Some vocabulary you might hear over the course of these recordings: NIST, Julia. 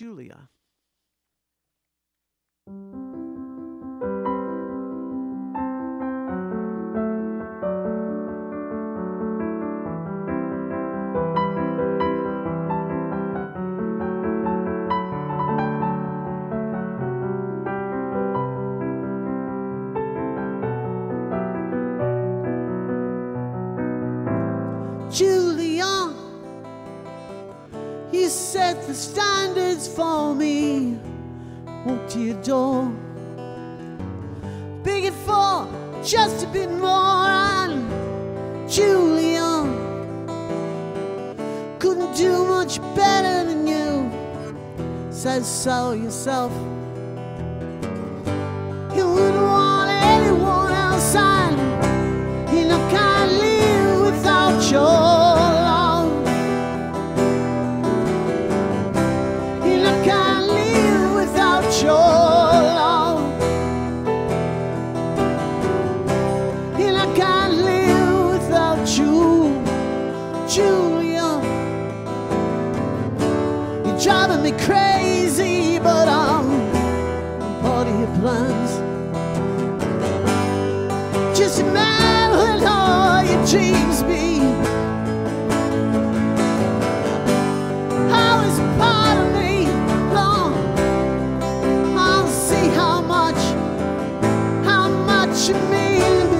Julia. Julia, you set the standards for me. Walk to your door, begging for just a bit more. And Julia, couldn't do much better than you. Said so yourself. You wouldn't want anyone else, and you know, can't live without your. Julia, you're driving me crazy, but I'm part of your plans. Just a man who all your dreams be. How is part of me long? I'll see how much you mean to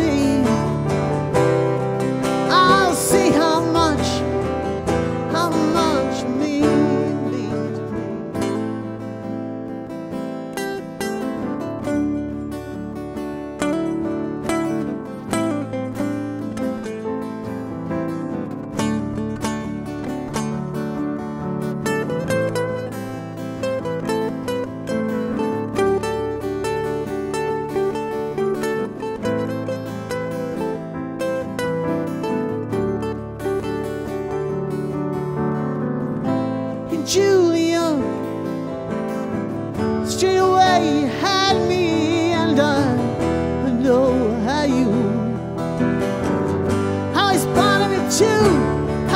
me. I'll see how much you mean to me. And Julia, straight away you had me, and I know how it's part of me too.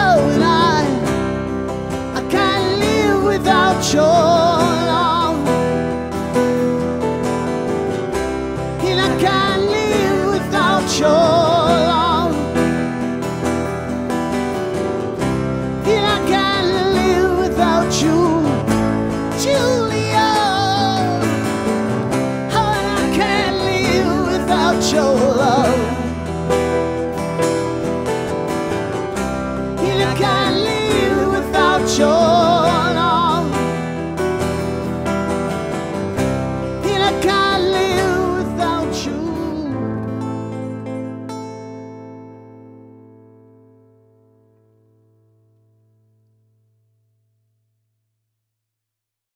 Oh, and I can't live without you.